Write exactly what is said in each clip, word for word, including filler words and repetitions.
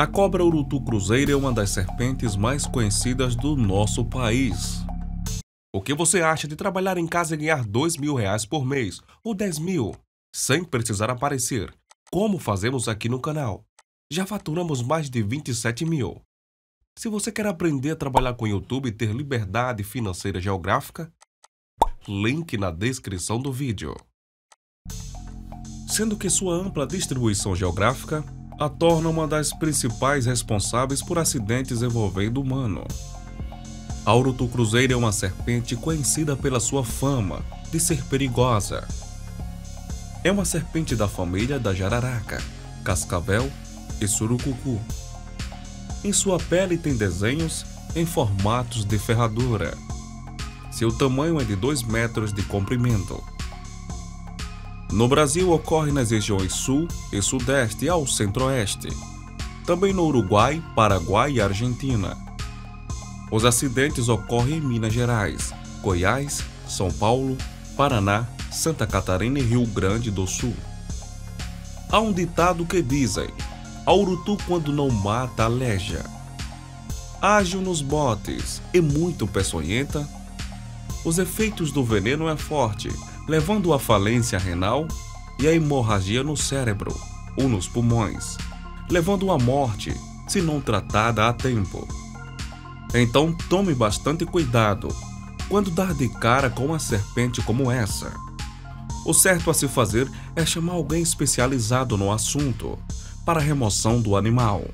A cobra urutu-cruzeiro é uma das serpentes mais conhecidas do nosso país. O que você acha de trabalhar em casa e ganhar dois mil reais por mês, ou dez mil, sem precisar aparecer, como fazemos aqui no canal? Já faturamos mais de vinte e sete mil. Se você quer aprender a trabalhar com o YouTube e ter liberdade financeira geográfica, link na descrição do vídeo. Sendo que sua ampla distribuição geográfica a torna uma das principais responsáveis por acidentes envolvendo humano. A urutu-cruzeiro é uma serpente conhecida pela sua fama de ser perigosa. É uma serpente da família da jararaca, cascavel e surucucu. Em sua pele tem desenhos em formatos de ferradura. Seu tamanho é de dois metros de comprimento. No Brasil ocorre nas regiões sul e sudeste ao centro-oeste. Também no Uruguai, Paraguai e Argentina. Os acidentes ocorrem em Minas Gerais, Goiás, São Paulo, Paraná, Santa Catarina e Rio Grande do Sul. Há um ditado que dizem: a urutu quando não mata, aleja. Ágil nos botes e muito peçonhenta, os efeitos do veneno é forte, levando à falência renal e à hemorragia no cérebro ou nos pulmões, levando à morte se não tratada a tempo. Então tome bastante cuidado quando dar de cara com uma serpente como essa. O certo a se fazer é chamar alguém especializado no assunto para a remoção do animal.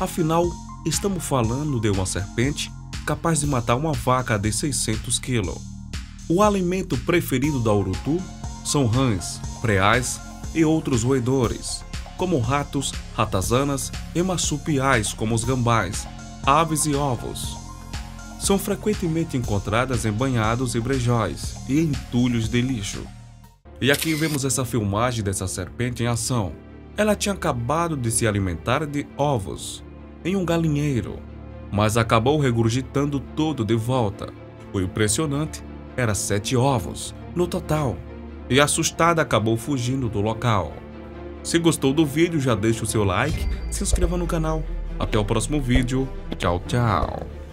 Afinal, estamos falando de uma serpente capaz de matar uma vaca de seiscentos quilos. O alimento preferido da urutu são rãs, preais e outros roedores, como ratos, ratazanas e marsupiais como os gambás, aves e ovos. São frequentemente encontradas em banhados e brejóis e entulhos de lixo. E aqui vemos essa filmagem dessa serpente em ação. Ela tinha acabado de se alimentar de ovos em um galinheiro, mas acabou regurgitando tudo de volta. O impressionante era sete ovos no total, e assustada acabou fugindo do local. Se gostou do vídeo, já deixa o seu like, se inscreva no canal. Até o próximo vídeo, tchau, tchau.